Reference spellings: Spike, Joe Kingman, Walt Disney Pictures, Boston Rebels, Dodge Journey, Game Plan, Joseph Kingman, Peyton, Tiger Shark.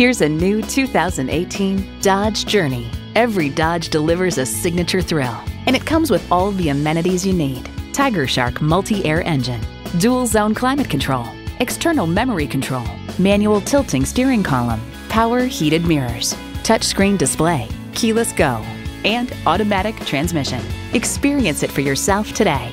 Here's a new 2018 Dodge Journey. Every Dodge delivers a signature thrill, and it comes with all the amenities you need. Tiger Shark multi-air engine, dual zone climate control, external memory control, manual tilting steering column, power heated mirrors, touchscreen display, keyless go, and automatic transmission. Experience it for yourself today.